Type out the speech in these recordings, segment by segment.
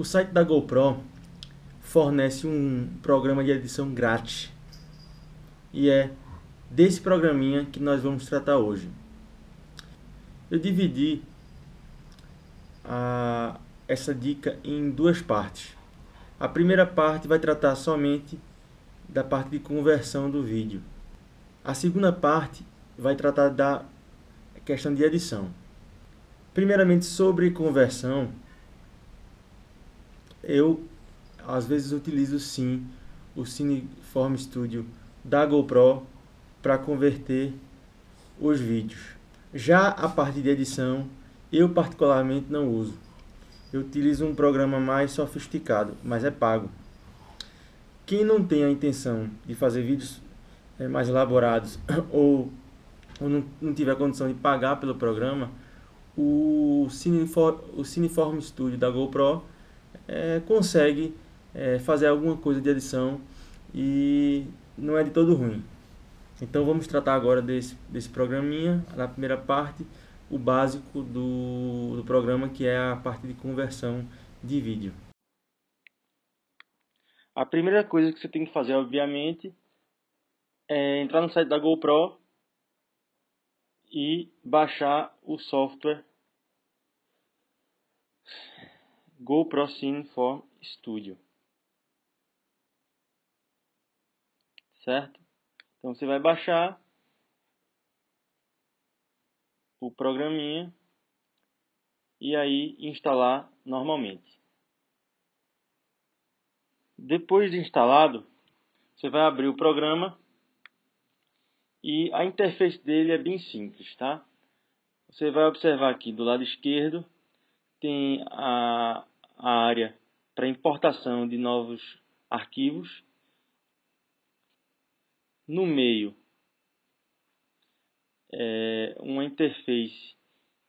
O site da GoPro fornece um programa de edição grátis. E é desse programinha que nós vamos tratar hoje. Eu dividi essa dica em duas partes. A primeira parte vai tratar somente da parte de conversão do vídeo. A segunda parte vai tratar da questão de edição. Primeiramente, sobre conversão, eu às vezes utilizo sim o Cineform Studio da GoPro para converter os vídeos. Já a parte de edição, eu particularmente não uso. Eu utilizo um programa mais sofisticado, mas é pago. Quem não tem a intenção de fazer vídeos mais elaborados ou não tiver condição de pagar pelo programa, o Cineform Studio da GoPro consegue fazer alguma coisa de edição e não é de todo ruim. Então vamos tratar agora desse programinha, na primeira parte, o básico do programa, que é a parte de conversão de vídeo. A primeira coisa que você tem que fazer, obviamente, é entrar no site da GoPro e baixar o software GoPro Cineform Studio, certo? Então você vai baixar o programinha e aí instalar normalmente. Depois de instalado, você vai abrir o programa e a interface dele é bem simples, tá? Você vai observar aqui do lado esquerdo tem a área para importação de novos arquivos. No meio é uma interface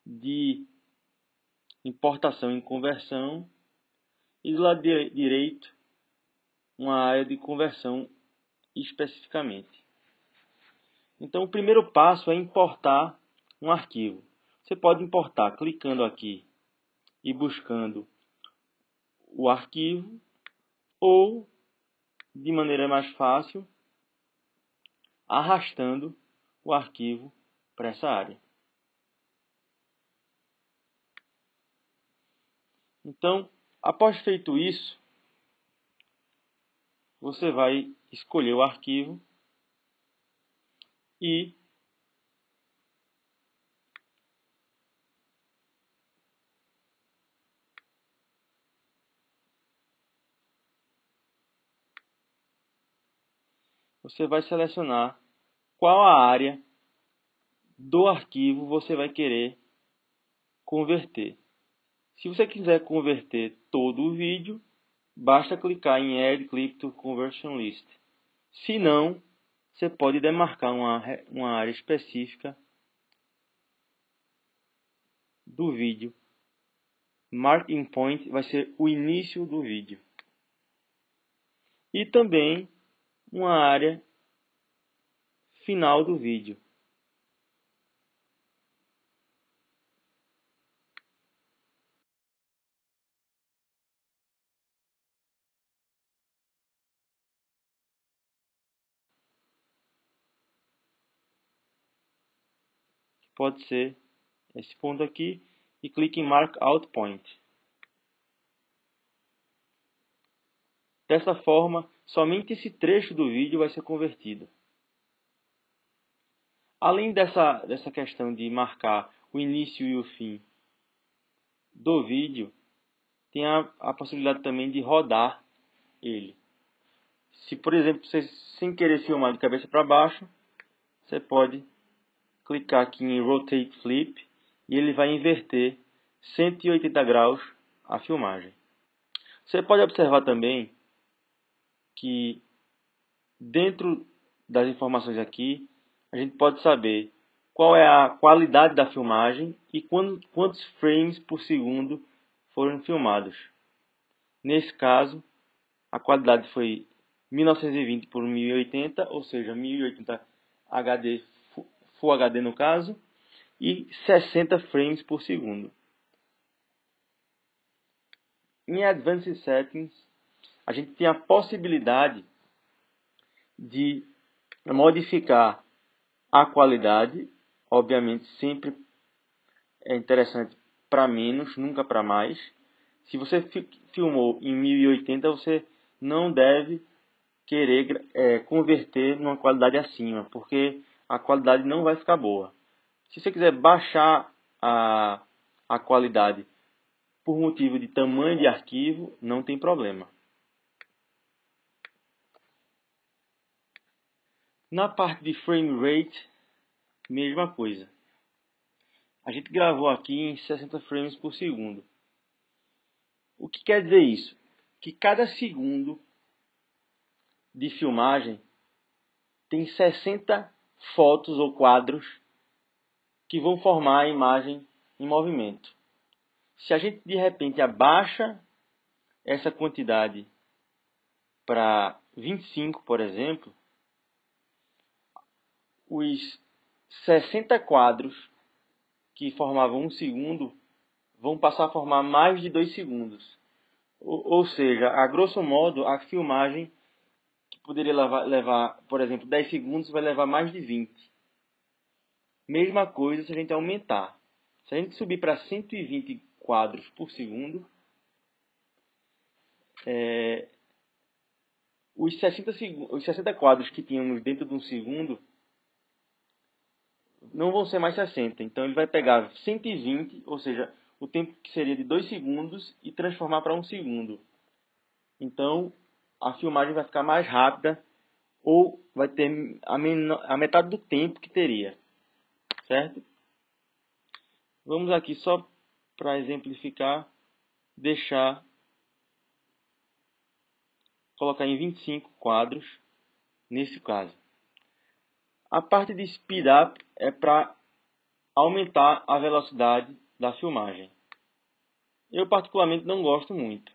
de importação e conversão, e do lado direito uma área de conversão especificamente. Então o primeiro passo é importar um arquivo. Você pode importar clicando aqui e buscando o arquivo, ou de maneira mais fácil arrastando o arquivo para essa área. Então, após feito isso, você vai escolher o arquivo e você vai selecionar qual a área do arquivo você vai querer converter. Se você quiser converter todo o vídeo, basta clicar em Add Clip to Conversion List. Se não, você pode demarcar uma área específica do vídeo. Mark in Point vai ser o início do vídeo. E também uma área final do vídeo. Pode ser esse ponto aqui, e clique em Mark Out Point. Dessa forma, somente esse trecho do vídeo vai ser convertido. Além dessa questão de marcar o início e o fim do vídeo, tem a possibilidade também de rodar ele. Se, por exemplo, você sem querer filmar de cabeça para baixo, você pode clicar aqui em Rotate Flip e ele vai inverter 180 graus a filmagem. Você pode observar também que dentro das informações aqui, a gente pode saber qual é a qualidade da filmagem e quantos frames por segundo foram filmados. Nesse caso, a qualidade foi 1920 por 1080, ou seja, 1080 HD, Full HD no caso, e 60 frames por segundo. Em Advanced Settings, a gente tem a possibilidade de modificar a qualidade, obviamente sempre é interessante para menos, nunca para mais. Se você filmou em 1080, você não deve querer converter numa qualidade acima, porque a qualidade não vai ficar boa. Se você quiser baixar a qualidade por motivo de tamanho de arquivo, não tem problema. Na parte de frame rate, mesma coisa. A gente gravou aqui em 60 frames por segundo. O que quer dizer isso? Que cada segundo de filmagem tem 60 fotos ou quadros que vão formar a imagem em movimento. Se a gente de repente abaixa essa quantidade para 25, por exemplo, os 60 quadros que formavam um segundo vão passar a formar mais de 2 segundos. Ou seja, a grosso modo, a filmagem que poderia levar, por exemplo, 10 segundos, vai levar mais de 20. Mesma coisa se a gente aumentar. Se a gente subir para 120 quadros por segundo, os 60 quadros que tínhamos dentro de um segundo não vão ser mais 60, então ele vai pegar 120, ou seja, o tempo que seria de 2 segundos e transformar para 1 segundo. Então, a filmagem vai ficar mais rápida ou vai ter a metade do tempo que teria, certo? Vamos aqui só para exemplificar, colocar em 25 quadros nesse caso. A parte de speed up é para aumentar a velocidade da filmagem. Eu particularmente não gosto muito.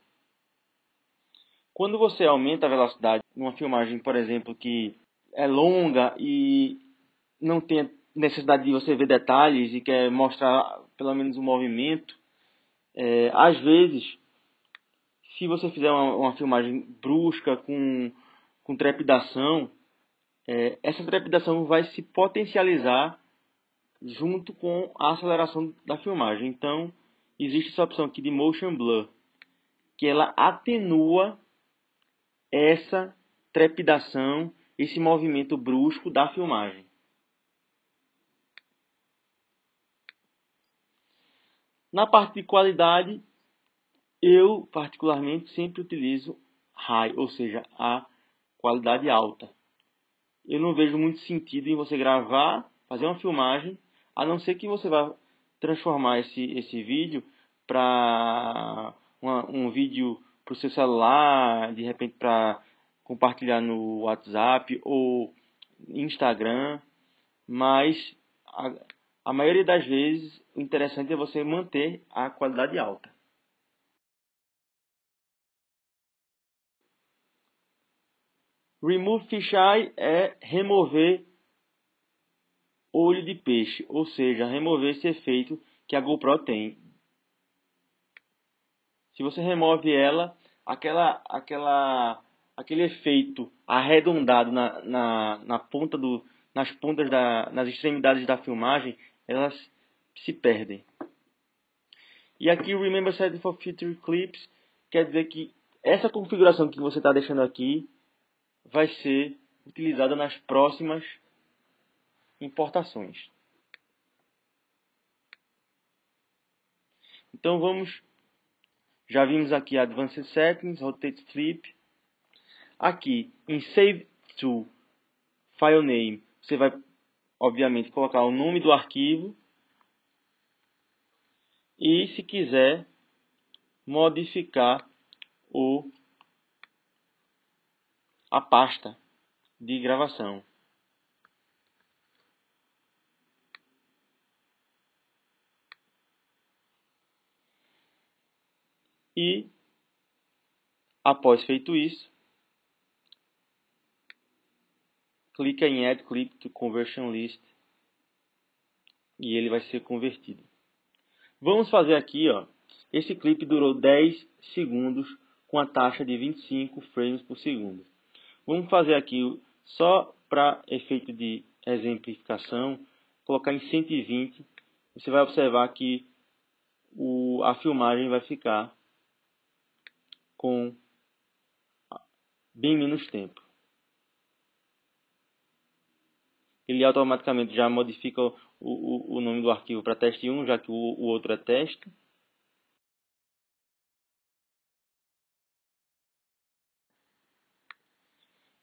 Quando você aumenta a velocidade numa filmagem, por exemplo, que é longa e não tem necessidade de você ver detalhes e quer mostrar pelo menos um movimento, às vezes, se você fizer uma filmagem brusca, com trepidação, essa trepidação vai se potencializar junto com a aceleração da filmagem. Então, existe essa opção aqui de Motion Blur, que ela atenua essa trepidação, esse movimento brusco da filmagem. Na parte de qualidade, eu particularmente sempre utilizo High, ou seja, a qualidade alta. Eu não vejo muito sentido em você gravar, fazer uma filmagem, a não ser que você vá transformar esse vídeo para um vídeo para o seu celular, de repente para compartilhar no WhatsApp ou Instagram. Mas a maioria das vezes o interessante é você manter a qualidade alta. Remove fisheye é remover olho de peixe, ou seja, remover esse efeito que a GoPro tem. Se você remove ela, aquele efeito arredondado nas extremidades da filmagem, elas se perdem. E aqui Remember Settings for Future Clips quer dizer que essa configuração que você está deixando aqui vai ser utilizada nas próximas importações. Então já vimos aqui Advanced Settings, Rotate Flip. Aqui em Save to File Name, você vai obviamente colocar o nome do arquivo e, se quiser, modificar a pasta de gravação. E, após feito isso, clica em Add Clip to Conversion List e ele vai ser convertido. Vamos fazer aqui, Esse clipe durou 10 segundos com a taxa de 25 frames por segundo. Vamos fazer aqui, só para efeito de exemplificação, colocar em 120. Você vai observar que a filmagem vai ficar com bem menos tempo. Ele automaticamente já modifica o nome do arquivo para teste 1, já que o outro é teste.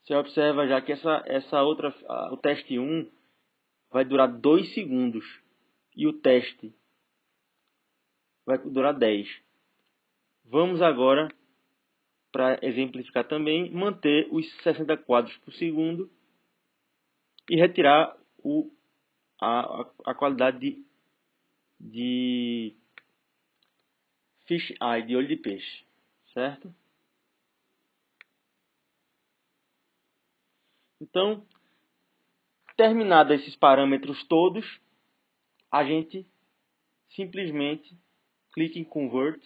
Você observa já que o teste 1 vai durar 2 segundos e o teste vai durar 10. Vamos agora, para exemplificar também, manter os 60 quadros por segundo e retirar a qualidade de fisheye, de olho de peixe, certo? Então, terminados esses parâmetros todos, a gente simplesmente clica em Convert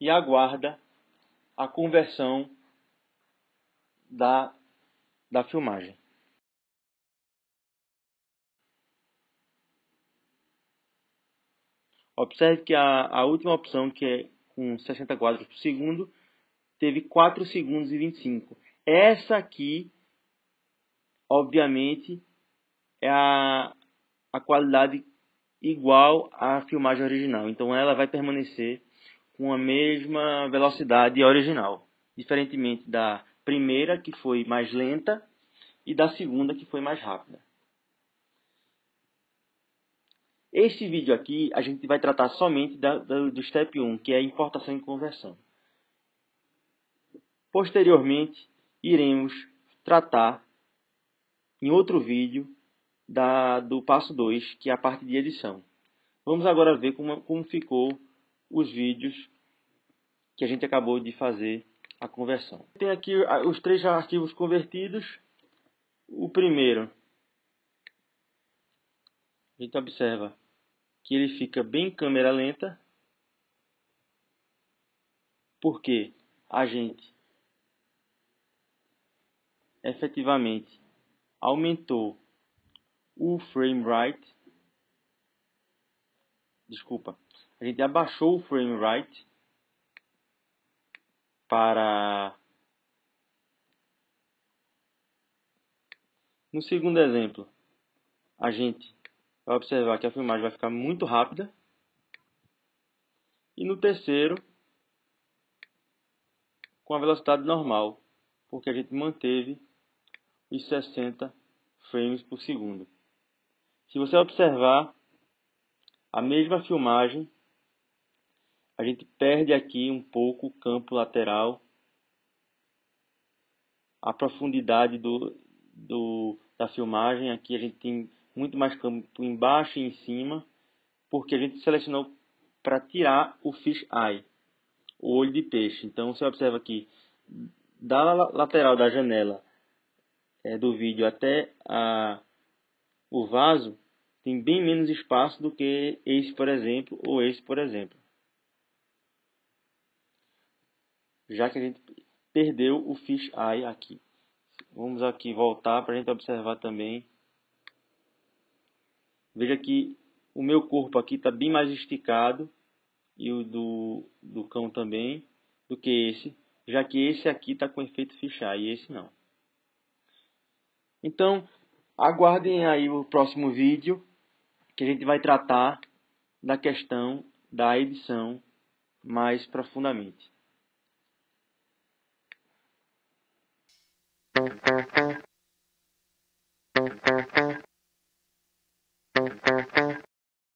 e aguarda a conversão da filmagem. Observe que a última opção, que é com 60 quadros por segundo, teve 4 segundos e 25. Essa aqui, obviamente, é a qualidade igual à filmagem original. Então, ela vai permanecer com a mesma velocidade original. Diferentemente da primeira, que foi mais lenta, e da segunda, que foi mais rápida. Este vídeo aqui, a gente vai tratar somente do Step 1, que é a importação e conversão. Posteriormente, iremos tratar em outro vídeo do passo 2, que é a parte de edição. Vamos agora ver como ficou os vídeos que a gente acabou de fazer a conversão. Tem aqui os 3 arquivos convertidos. O primeiro, a gente observa que ele fica bem em câmera lenta, porque a gente efetivamente aumentou o frame rate. Desculpa, a gente abaixou o frame rate para... No segundo exemplo, a gente vai observar que a filmagem vai ficar muito rápida. E no terceiro, com a velocidade normal, porque a gente manteve os 60 frames por segundo. Se você observar a mesma filmagem, a gente perde aqui um pouco o campo lateral, a profundidade da filmagem. Aqui a gente tem muito mais campo embaixo e em cima, porque a gente selecionou para tirar o fisheye, o olho de peixe. Então você observa aqui, da lateral da janela do vídeo até o vaso, tem bem menos espaço do que esse, por exemplo, ou esse, por exemplo. Já que a gente perdeu o fisheye aqui. Vamos aqui voltar para a gente observar também. Veja que o meu corpo aqui está bem mais esticado, e o do cão também, do que esse, já que esse aqui está com efeito fisheye e esse não. Então, aguardem aí o próximo vídeo, que a gente vai tratar da questão da edição mais profundamente.